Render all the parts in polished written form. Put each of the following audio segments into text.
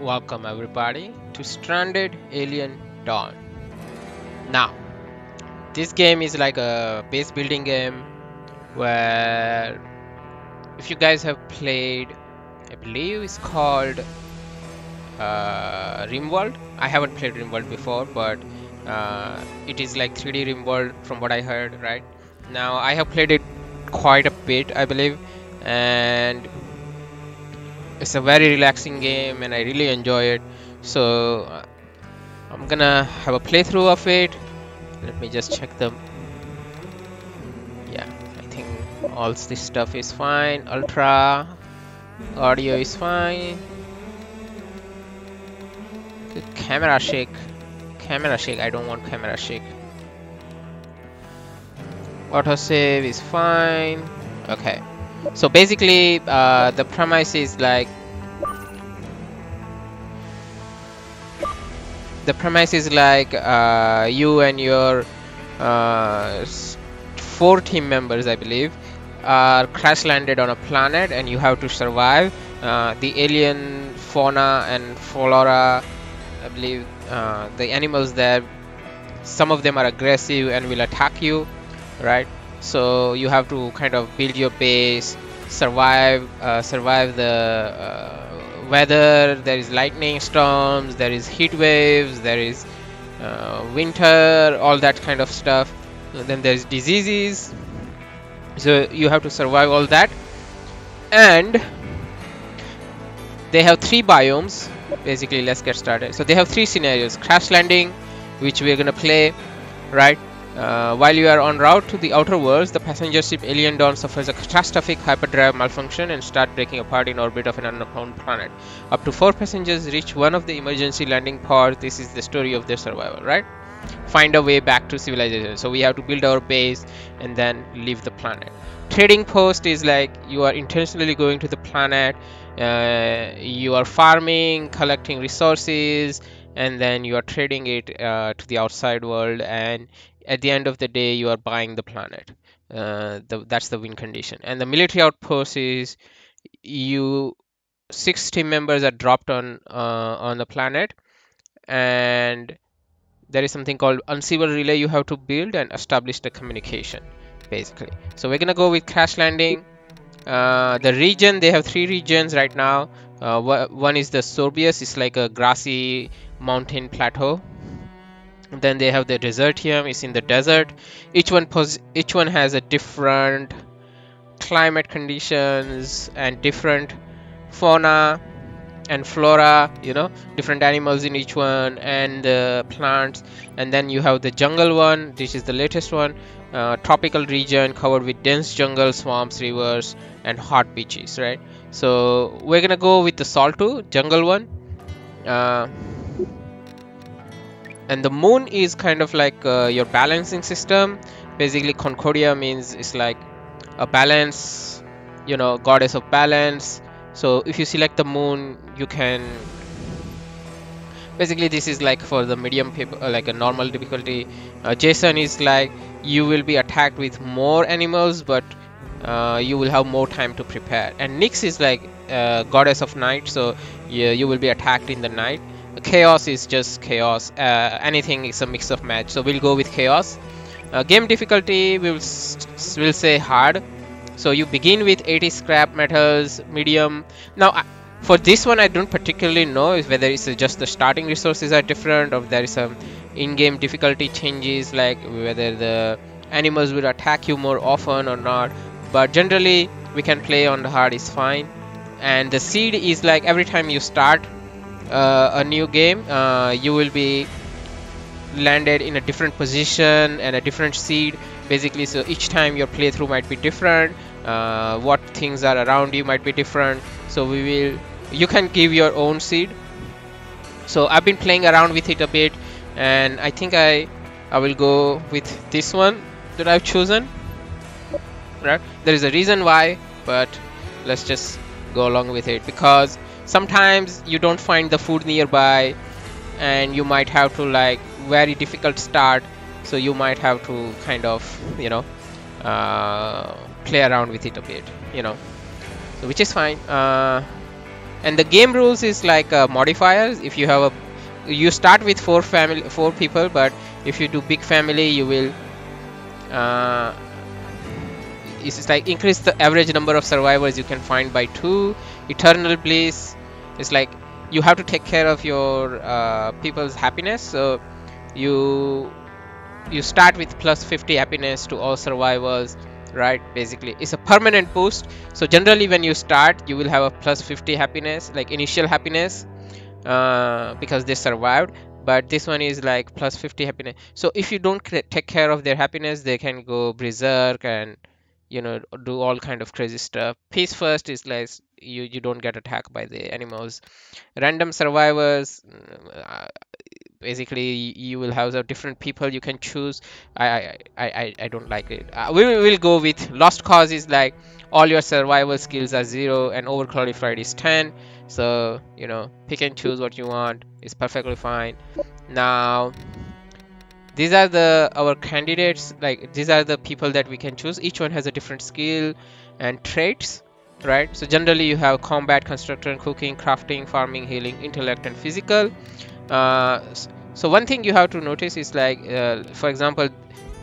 Welcome everybody to Stranded: Alien Dawn. Now, this game is like a base building game where, if you guys have played, I believe it's called RimWorld. I haven't played RimWorld before, but it is like 3D RimWorld from what I heard, right? Now, I have played it quite a bit, I believe, and it's a very relaxing game and I really enjoy it. So I'm gonna have a playthrough of it. Let me just check them. Yeah, I think all this stuff is fine. Ultra audio is fine. The camera shake. Camera shake. I don't want camera shake. Autosave is fine. Okay. So basically, the premise is like, you and your four team members, I believe, are crash landed on a planet and you have to survive. The alien fauna and flora, I believe, the animals there, some of them are aggressive and will attack you, right? So you have to kind of build your base, survive the weather. There is lightning storms, there is heat waves, there is winter, all that kind of stuff. And then there's diseases. So you have to survive all that. And they have three biomes. Basically, let's get started. So they have three scenarios: crash landing, which we're gonna play, right? While you are en route to the outer worlds, the passenger ship Alien Dawn suffers a catastrophic hyperdrive malfunction and starts breaking apart in orbit of an unknown planet. Up to 4 passengers reach one of the emergency landing pods. This is the story of their survival, right? Find a way back to civilization. So we have to build our base and then leave the planet. Trading post is like you are intentionally going to the planet, you are farming, collecting resources, and then you are trading it to the outside world, and at the end of the day you are buying the planet. That's the win condition. And the military outpost is you 6 team members are dropped on the planet, and there is something called uncivil relay you have to build and establish the communication, basically. So we're gonna go with crash landing. The region, they have 3 regions right now. One is the Sorbius, it's like a grassy mountain plateau. Then they have the Desertium, it's in the desert. Each one has a different climate conditions and different fauna and flora, you know, different animals in each one, and plants. And then you have the jungle one, which is the latest one, tropical region covered with dense jungle, swamps, rivers, and hot beaches, right? So we're gonna go with the Salto, jungle one. And the moon is kind of like your balancing system. Basically, Concordia means it's like a balance, you know, goddess of balance. So if you select the moon, you can basically, this is like for the medium people, like a normal difficulty. Jason is like you will be attacked with more animals, but you will have more time to prepare. And Nyx is like goddess of night, so you will be attacked in the night. Chaos is just chaos. Anything is a mix of match, so we'll go with chaos. Game difficulty, we'll say hard. So you begin with 80 scrap metals, medium. Now for this one I don't particularly know if whether it's just the starting resources are different or there is some in-game difficulty changes, like whether the animals will attack you more often or not, but generally we can play on the hard, is fine. And the seed is like every time you start a new game, you will be landed in a different position and a different seed, basically. So each time your playthrough might be different, what things are around you might be different. So you can give your own seed. So I've been playing around with it a bit, and I think I will go with this one that I've chosen, right? There is a reason why, but let's just go along with it, because sometimes you don't find the food nearby and you might have to like very difficult start, so you might have to kind of, you know, play around with it a bit, you know, so which is fine. And the game rules is like modifiers. If you have a, you start with four people, but if you do big family, you will it's like increase the average number of survivors you can find by 2. Eternal bliss is like you have to take care of your people's happiness, so you start with plus 50 happiness to all survivors, right? Basically it's a permanent boost. So generally when you start, you will have a plus 50 happiness, like initial happiness, because they survived. But this one is like plus 50 happiness, so if you don't take care of their happiness, they can go berserk and, you know, do all kind of crazy stuff. Peace first is like you don't get attacked by the animals. Random survivors, basically you will have the different people you can choose. I don't like it. We will go with lost cause is like all your survival skills are 0 and overqualified is 10, so you know, pick and choose what you want, it's perfectly fine. Now these are our candidates, like these are the people that we can choose. Each one has a different skill and traits, right? So generally you have combat, construction, cooking, crafting, farming, healing, intellect and physical. So one thing you have to notice is like, for example,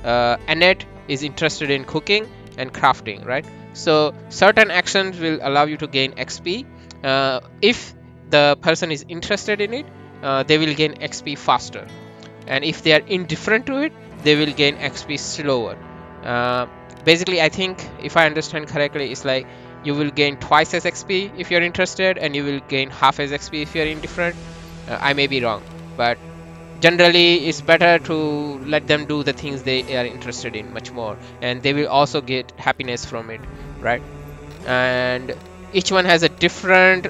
Annette is interested in cooking and crafting, right? So certain actions will allow you to gain XP. If the person is interested in it, they will gain XP faster, and if they are indifferent to it, they will gain XP slower. Basically I think, if I understand correctly, it's like you will gain twice as XP if you're interested, and you will gain half as XP if you're indifferent. I may be wrong, but generally it's better to let them do the things they are interested in much more, and they will also get happiness from it, right? And each one has a different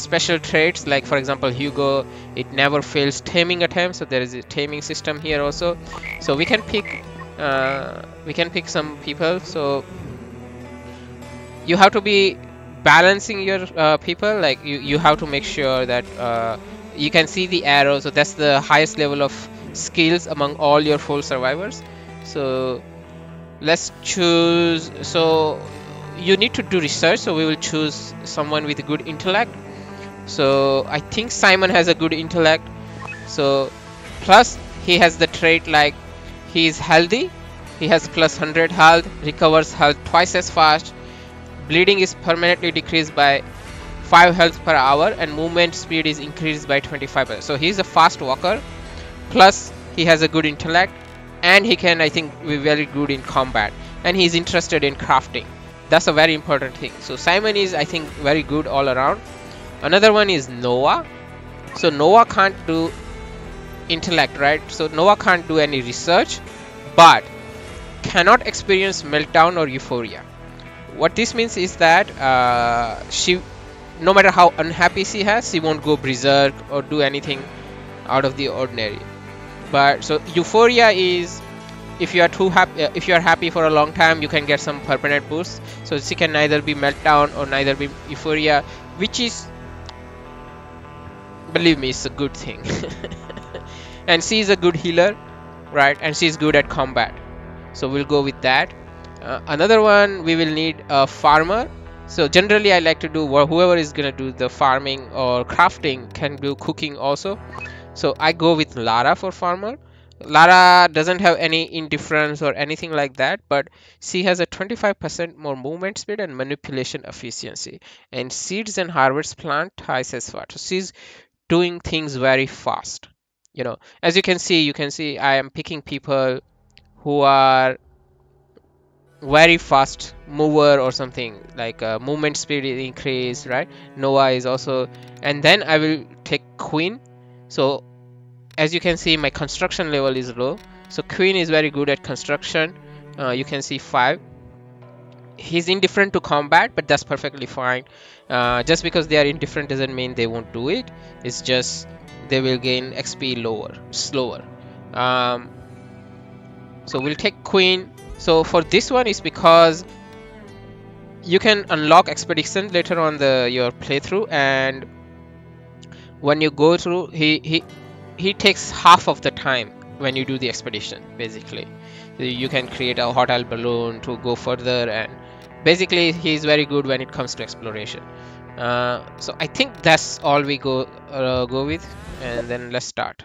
special traits, like for example Hugo, it never fails taming attempt, so there is a taming system here also. So we can pick some people. So you have to be balancing your people, like you have to make sure that you can see the arrow, so that's the highest level of skills among all your 4 survivors. So let's choose, so you need to do research, so we will choose someone with a good intellect. So I think Simon has a good intellect, so plus he has the trait like he is healthy, he has plus 100 health, recovers health twice as fast, bleeding is permanently decreased by 5 health per hour, and movement speed is increased by 25%. So he's a fast walker, plus he has a good intellect, and he can, I think, be very good in combat, and he's interested in crafting. That's a very important thing. So Simon is, I think, very good all around. Another one is Noah. So Noah can't do intellect, right? So Noah can't do any research, but cannot experience meltdown or euphoria. What this means is that she, no matter how unhappy she has, she won't go berserk or do anything out of the ordinary. But so euphoria is, if you are too happy, if you are happy for a long time, you can get some permanent boosts. So she can neither be meltdown or neither be euphoria, which is, believe me, it's a good thing. And she is a good healer, right? And she's good at combat, so we'll go with that. Another one, we will need a farmer. So generally I like to do, whoever is gonna do the farming or crafting can do cooking also, so I go with Lara for farmer. Lara doesn't have any indifference or anything like that, but she has a 25% more movement speed and manipulation efficiency, and seeds and harvests plant twice as fast. So she's doing things very fast, you know. As you can see, I am picking people who are very fast mover or something, like movement speed is increased, right? Noah is also, and then I will take Queen. So as you can see, my construction level is low, so Queen is very good at construction. You can see 5. He's indifferent to combat, but that's perfectly fine. Just because they are indifferent doesn't mean they won't do it, it's just they will gain XP slower. So we'll take Queen. So for this one is because you can unlock expedition later on your playthrough, and when you go through, he takes half of the time when you do the expedition. Basically you can create a hot air balloon to go further, and basically he's very good when it comes to exploration. So I think that's all we go with, and then let's start.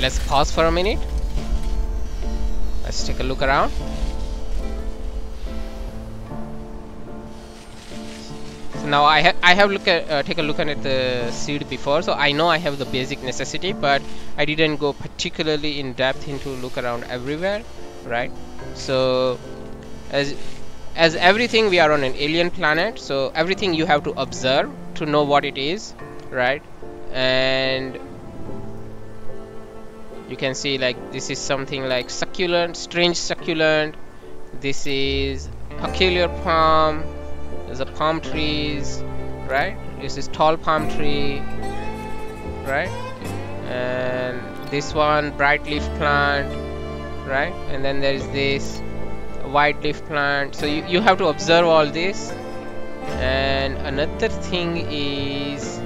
Let's pause for a minute. Let's take a look around. So now I have taken a look at the seed before, so I know I have the basic necessity, but I didn't go particularly in depth into look around everywhere, right? So as everything, we are on an alien planet, so everything you have to observe to know what it is, right? And you can see like this is something like succulent, strange succulent. This is peculiar palm. There's a palm trees, right? This is tall palm tree, right? And this one bright leaf plant, right? And then there is this white leaf plant. So you have to observe all this. And another thing is,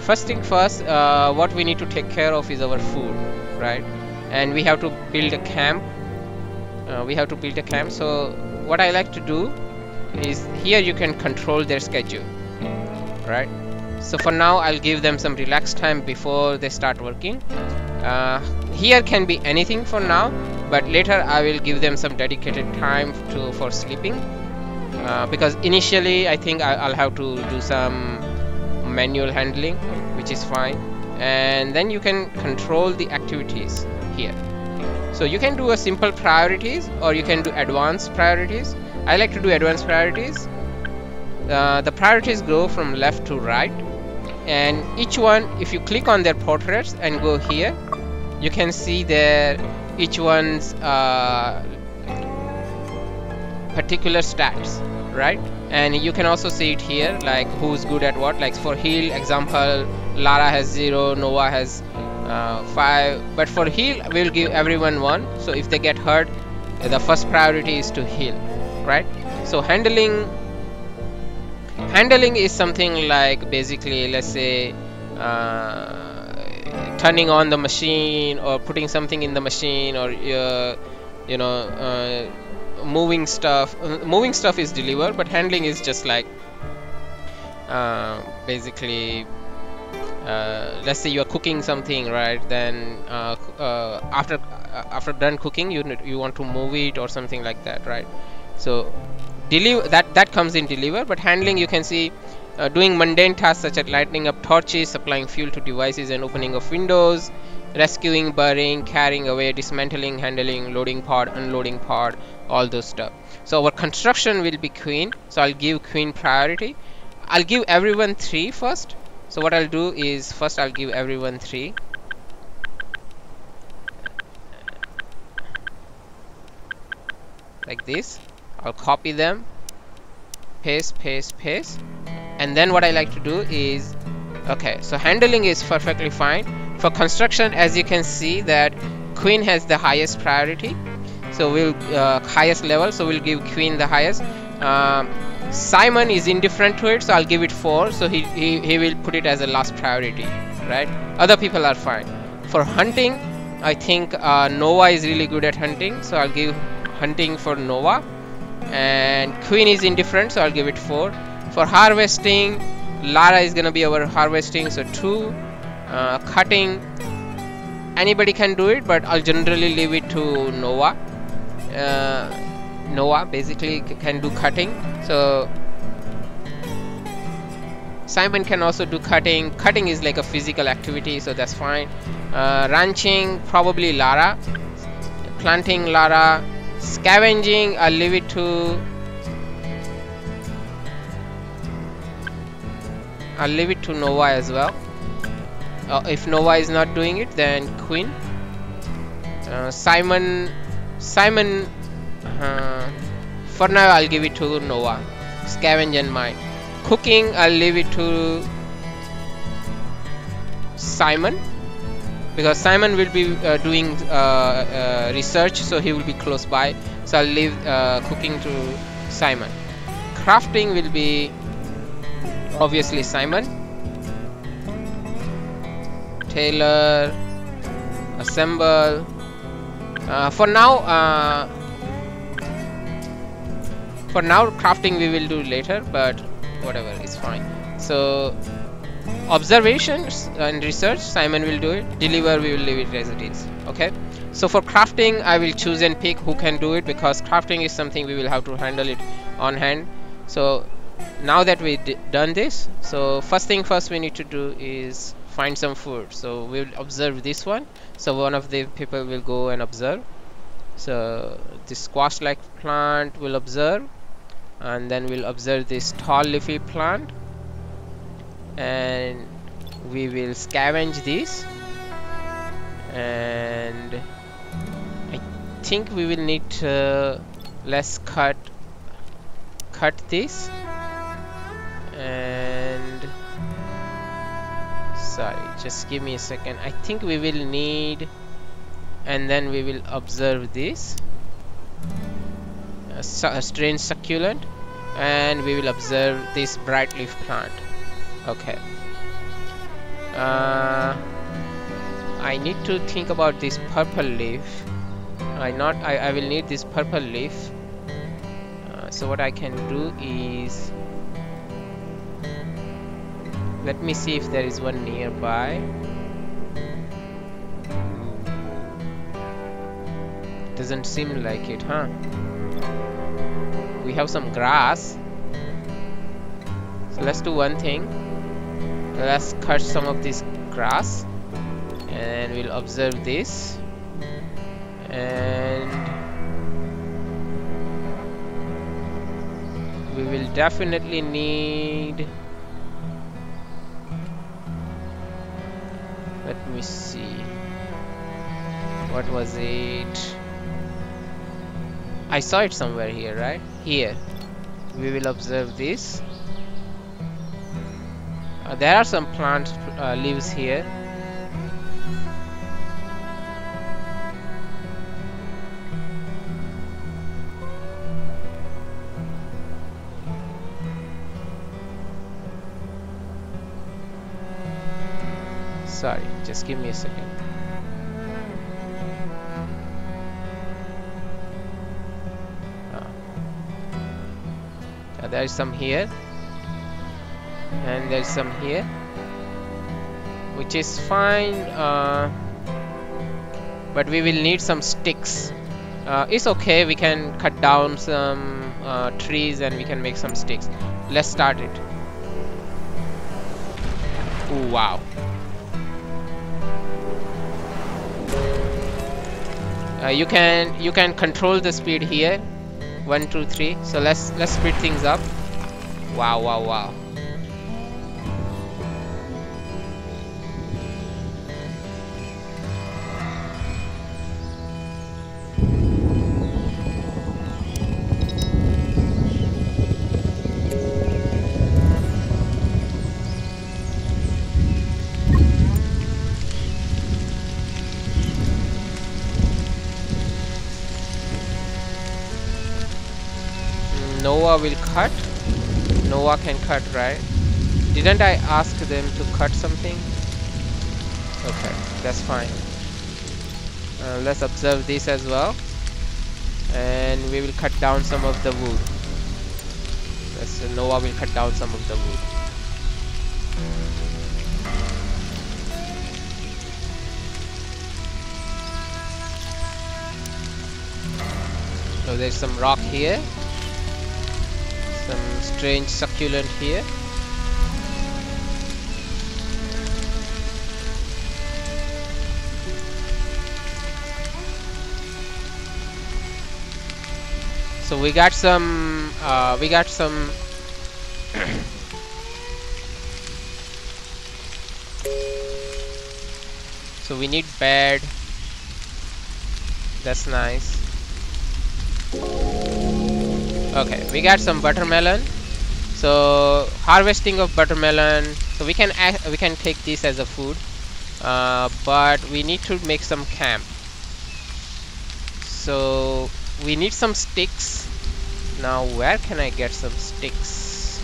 first thing first, what we need to take care of is our food, right? And we have to build a camp. So what I like to do is, here you can control their schedule, right? So for now, I'll give them some relaxed time before they start working. Here can be anything for now, but later I will give them some dedicated time for sleeping, because initially I think I'll have to do some manual handling, which is fine. And then you can control the activities here, so you can do a simple priorities, or you can do advanced priorities. I like to do advanced priorities. The priorities go from left to right, and each one, if you click on their portraits and go here, you can see their each one's particular stats, right? And you can also see it here, like who's good at what. Like for heal, example, Lara has 0, Noah has 5. But for heal, we'll give everyone 1. So if they get hurt, the first priority is to heal, right? So handling is something like, basically, let's say turning on the machine, or putting something in the machine, or moving stuff. Moving stuff is deliver, but handling is just like let's say you are cooking something, right? Then after done cooking, you want to move it or something like that, right? So deliver, that comes in deliver. But handling, you can see doing mundane tasks such as lighting up torches, supplying fuel to devices, and opening of windows, rescuing, burying, carrying away, dismantling, handling, loading pod, unloading pod, all those stuff. So our construction will be Queen, so I'll give Queen priority. I'll give everyone 3 first. So what I'll do is, first I'll give everyone 3. Like this. I'll copy them. Paste, paste, paste. And then what I like to do is, okay, so handling is perfectly fine. For construction, as you can see that Queen has the highest priority, so we'll highest level, so we'll give Queen the highest. Simon is indifferent to it, so I'll give it 4, so he will put it as a last priority, right? Other people are fine. For hunting, I think Noah is really good at hunting, so I'll give hunting for Noah, and Queen is indifferent, so I'll give it 4. For harvesting, Lara is gonna be our harvesting, so 2. Cutting, anybody can do it, but I'll generally leave it to Noah. Noah basically can do cutting, so Simon can also do cutting. Cutting is like a physical activity, so that's fine. Ranching, probably Lara. Planting, Lara. Scavenging, I'll leave it to Noah as well. If Noah is not doing it, then Queen. Simon, for now I'll give it to Noah. Scavenge and mine. Cooking, I'll leave it to Simon. because Simon will be doing research, so he will be close by. So I'll leave cooking to Simon. Crafting will be obviously Simon. Tailor, assemble. For now, crafting we will do later, but whatever, it's fine. So observations and research, Simon will do it. Deliver, we will leave it as it is. Okay, so for crafting I will choose and pick who can do it, because crafting is something we will have to handle it on hand. So now that we've done this, so first thing first we need to do is find some food. So we'll observe this one, so one of the people will go and observe. So this squash like plant will observe, and then we'll observe this tall leafy plant, and we will scavenge this, and I think we will need to let's cut this, and sorry, just give me a second. I think we will need, and then we will observe this a strange succulent, and we will observe this bright leaf plant. Okay, I need to think about this purple leaf. I will need this purple leaf. So what I can do is, let me see if there is one nearby. Doesn't seem like it, huh? We have some grass, so let's do one thing. Let's cut some of this grass, and we'll observe this, and we will definitely need, let me see, what was it? I saw it somewhere here, right? Here we will observe this. There are some plant leaves here. Sorry, just give me a second. There is some here, and there's some here, which is fine, but we will need some sticks. It's okay, we can cut down some trees and we can make some sticks. Let's start it. Ooh, wow. You can control the speed here. 1, 2, 3. So let's speed things up. Wow, wow, wow. Noah will cut. Noah can cut, right? Didn't I ask them to cut something? Okay, that's fine. Let's observe this as well, and we will cut down some of the wood. Noah will cut down some of the wood. So there's some rock here, some strange succulent here. So we got some so we need bed. That's nice. Okay, we got some buttermelon. So harvesting of buttermelon. So we can take this as a food. but we need to make some camp. So we need some sticks. Now where can I get some sticks?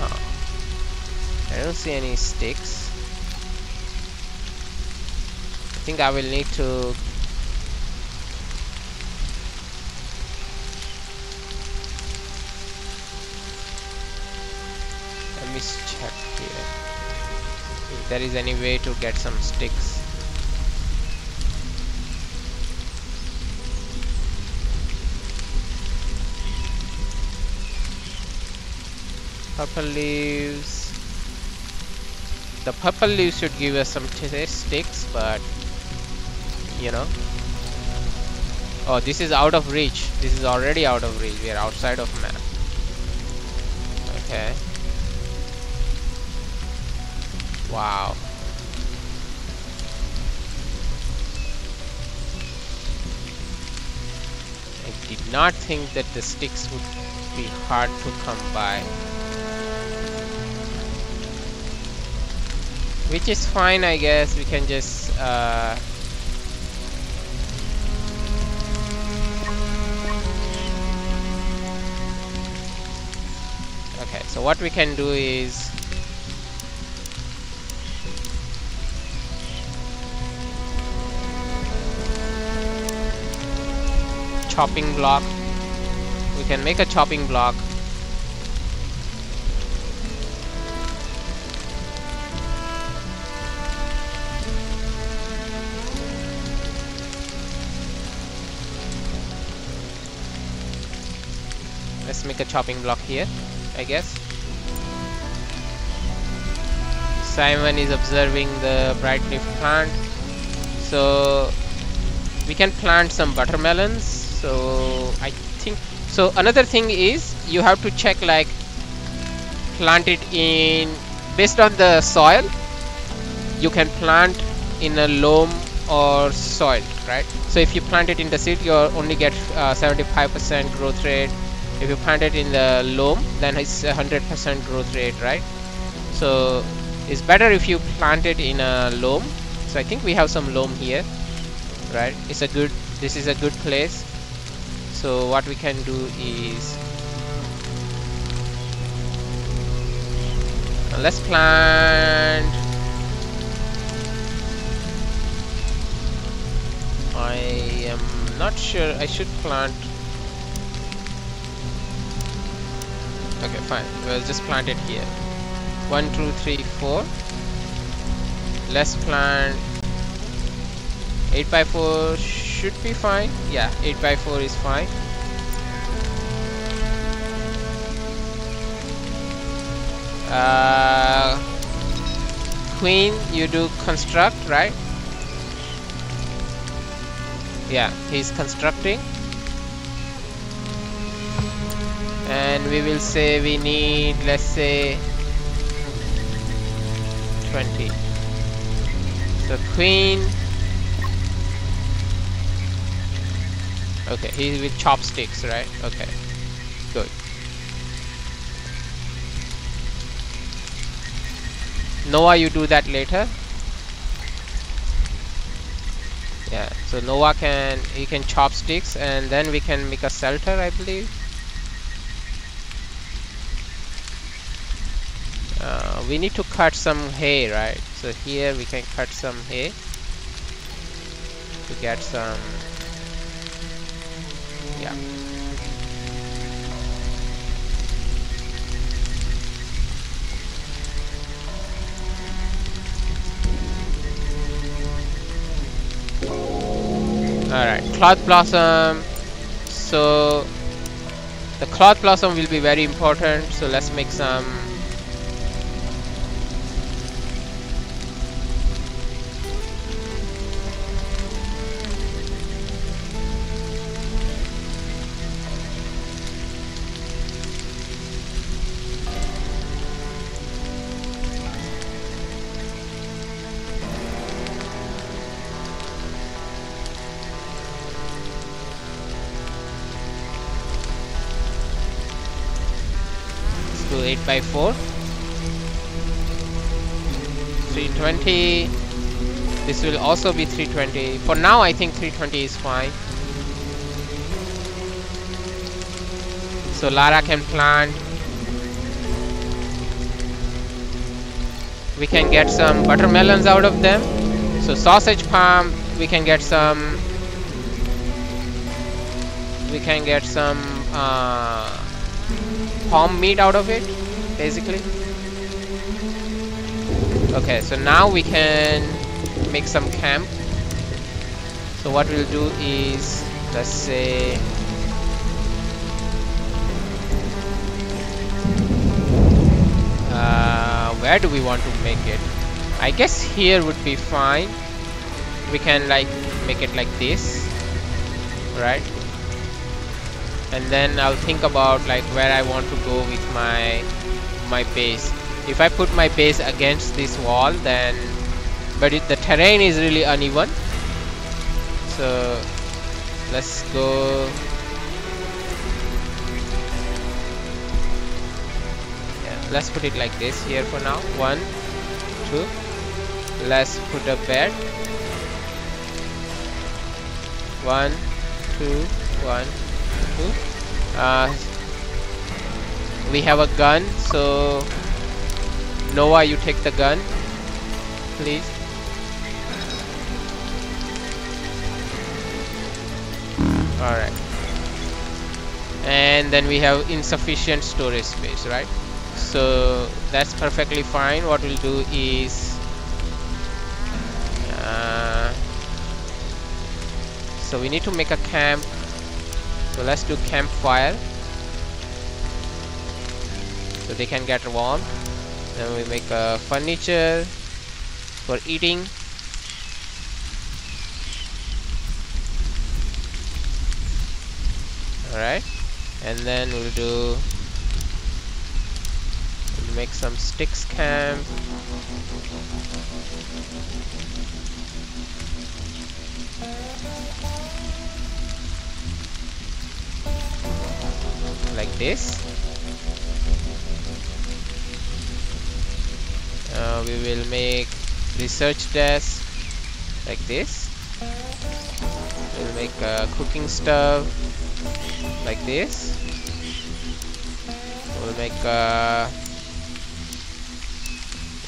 Oh, I don't see any sticks. I think I will need to check here if there is any way to get some sticks. Purple leaves. The purple leaves should give us some sticks, but you know. Oh, this is out of reach. This is already out of reach. We are outside of map. Okay. Wow. I did not think that the sticks would be hard to come by. Which is fine, I guess. We can just okay, so what we can do is chopping block. We can make a chopping block. Let's make a chopping block here, I guess. Simon is observing the bright leaf plant. So we can plant some watermelons. So I think so. Another thing is you have to check, like, plant it in based on the soil. You can plant in a loam or soil, right? So if you plant it in the seed, you only get 75% growth rate. If you plant it in the loam, then it's 100% growth rate, right? So it's better if you plant it in a loam. So I think we have some loam here, right? It's a good. This is a good place. So what we can do is let's plant I am not sure I should plant. Okay, fine, we'll just plant it here. 1 2 3 4 Let's plant 8x4 should be fine. Yeah, 8x4 is fine. Queen, you do construct, right? Yeah, he's constructing. And we will say we need, let's say, 20. So Queen. Okay, he's with chopsticks, right? Okay, good. Noah, you do that later. Yeah, so Noah can, he can chopsticks, and then we can make a shelter, I believe. We need to cut some hay, right? So here we can cut some hay to get some. Yeah. Alright, cloth blossom. So the cloth blossom will be very important. So let's make some. By 4 320. This will also be 320. For now, I think 320 is fine. So Lara can plant. We can get some watermelons out of them. So sausage palm, we can get some. Palm meat out of it, basically. Okay, so now we can make some camp. So what we'll do is, let's say, where do we want to make it? I guess here would be fine. We can like make it like this, right? And then I'll think about like where I want to go with my base. If I put my base against this wall, then the terrain is really uneven. So let's go. Yeah, let's put it like this here for now. 1, 2. Let's put a bed. 1, 2, 1, 2. We have a gun, so Noah, you take the gun, please. Alright. And then we have insufficient storage space, right? So that's perfectly fine. What we'll do is so we need to make a camp. So let's do campfire, so they can get warm. Then we make furniture for eating. Alright, and then we'll make some sticks camp. Like this. We will make research desk like this. We'll make cooking stove like this. We'll make a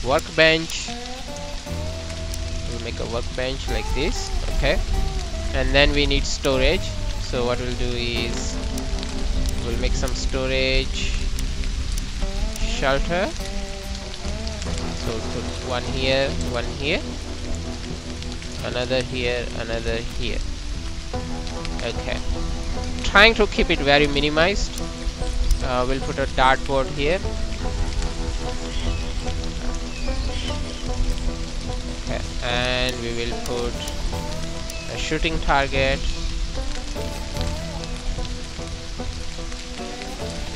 workbench. We'll make a workbench like this. Okay. And then we need storage. So what we'll do is we'll make some storage shelter. So put one here, another here, another here. Okay. Trying to keep it very minimized. We'll put a dartboard here. Okay. And we will put a shooting target.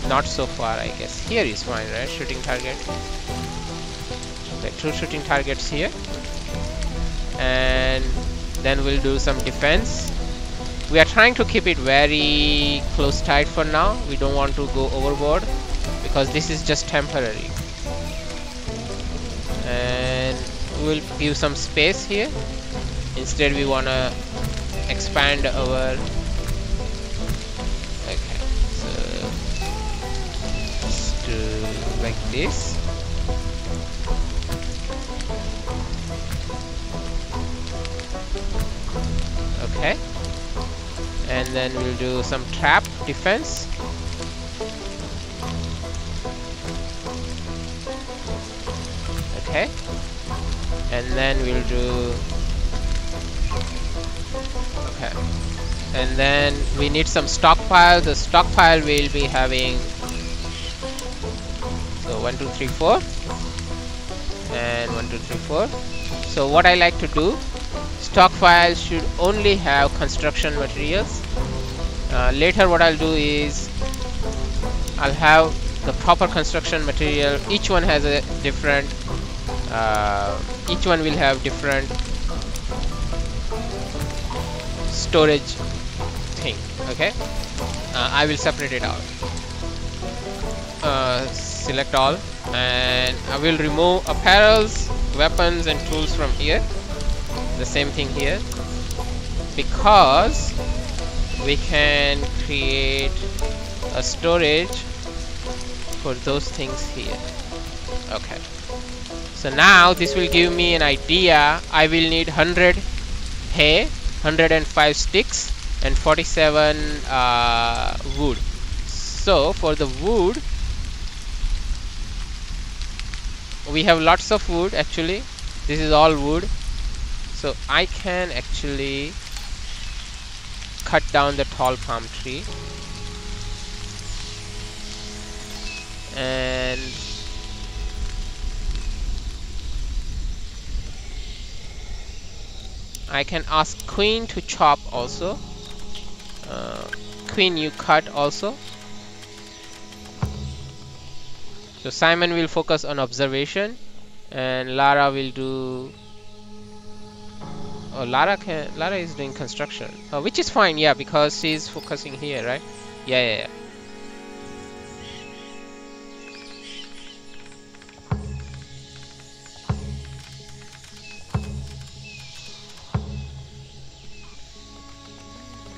Not so far, I guess. Here is fine, right? Shooting target. Okay, 2 shooting targets here. And then we'll do some defense. We are trying to keep it very close tight for now. We don't want to go overboard because this is just temporary. And we'll give some space here. Instead, we want to expand our... like this. Okay. And then we'll do some trap defense. Okay. And then we'll do... Okay. And then we need some stockpile. The stockpile will be having... 1, 2, 3, 4, and 1, 2, 3, 4. So what I like to do, stockpile should only have construction materials. Later, what I'll do is I'll have the proper construction material. Each one has a different. Each one will have different storage thing. Okay, I will separate it out. Select all, and I will remove apparels. weapons and tools from here. The same thing here, because we can create a storage for those things here. Okay, so now this will give me an idea. I will need 100 hay, 105 sticks and 47 wood. So for the wood, we have lots of wood. Actually, this is all wood, so I can actually cut down the tall palm tree. And I can ask Queen to chop also. Queen, you cut also. So Simon will focus on observation, and Lara will do... Oh, Lara is doing construction, which is fine, yeah, because she's focusing here, right? Yeah.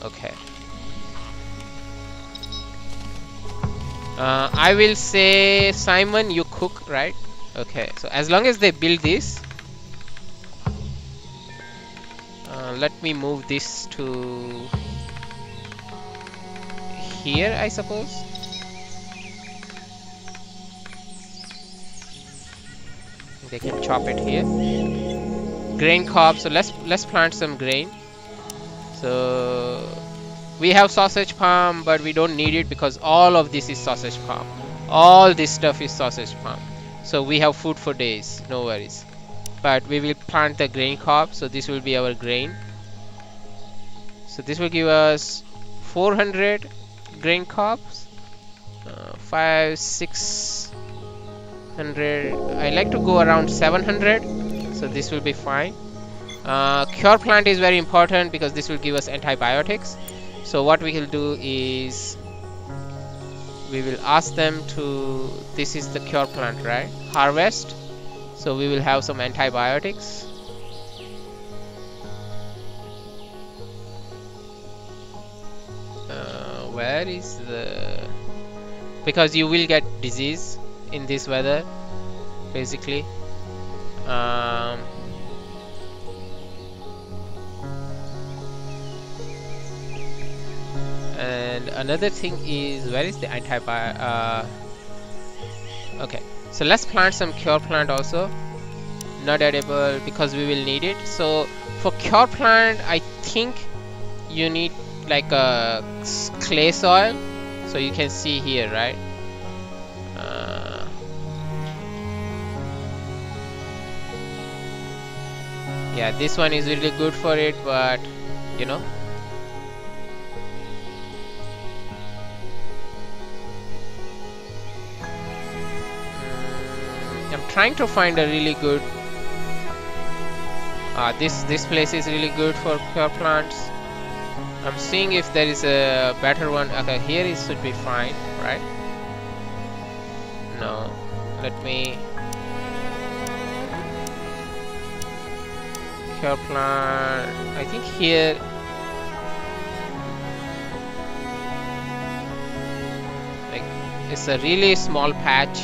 Okay. I will say, Simon, you cook, right? Okay, so as long as they build this, let me move this to here, I suppose. They can chop it here. Grain cob, so let's plant some grain. So we have sausage palm, but we don't need it because all of this is sausage palm. All this stuff is sausage palm. So we have food for days, no worries. But we will plant the grain cob, so this will be our grain. So this will give us 400 grain cobs, 500, 600. I like to go around 700, so this will be fine. Cure plant is very important because this will give us antibiotics. So what we will do is we will ask them to... This is the cure plant, right? Harvest. So we will have some antibiotics. Where is the... Because you will get disease in this weather, basically. And another thing is, where is the antibiotic? Okay. So let's plant some cure plant also. Not edible, because we will need it. So for cure plant, I think you need like a clay soil. So you can see here, right? Yeah, this one is really good for it, but you know. I'm trying to find a really good... this place is really good for cure plants. I'm seeing if there is a better one. Okay, here it should be fine, right? No, let me... Cure plant... I think here... Like, it's a really small patch.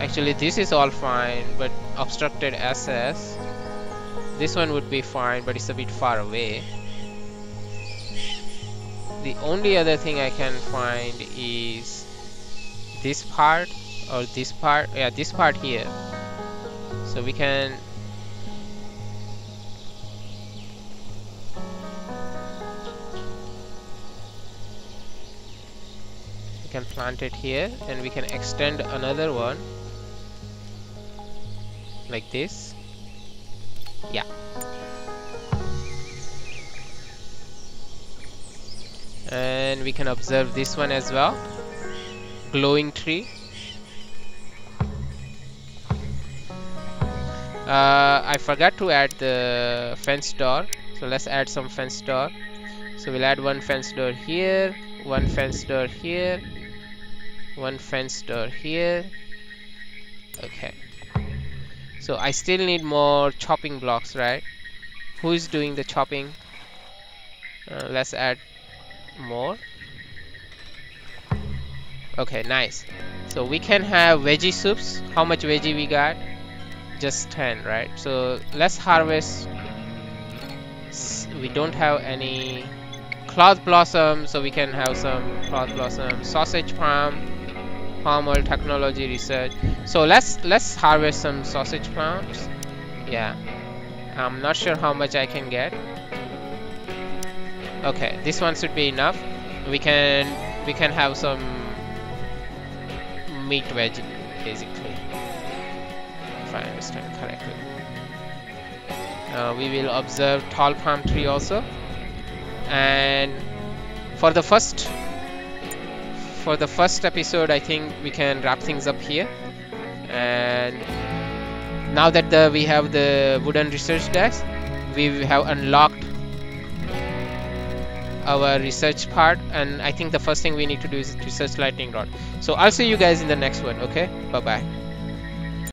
Actually, this is all fine, but obstructed access. This one would be fine, but it's a bit far away. The only other thing I can find is this part or this part. Yeah, this part here. So we can... We can plant it here, and we can extend another one. Like this. Yeah. And we can observe this one as well. Glowing tree. I forgot to add the fence door. So let's add some fence door. So we'll add one fence door here. One fence door here. One fence door here. Okay. So I still need more chopping blocks, right? Who's doing the chopping? Let's add more. Okay, nice. So we can have veggie soups. How much veggie we got? Just 10, right? So let's harvest. We don't have any cloth blossom, so we can have some cloth blossom, sausage palm oil technology research. So let's harvest some sausage palms. Yeah, I'm not sure how much I can get. Okay, this one should be enough. We can have some meat veg, basically, if I understand correctly. We will observe tall palm tree also, and for the first episode, I think we can wrap things up here. And now that we have the wooden research desk, we have unlocked our research part, and I think the first thing we need to do is research lightning rod. So I'll see you guys in the next one. Okay, bye bye.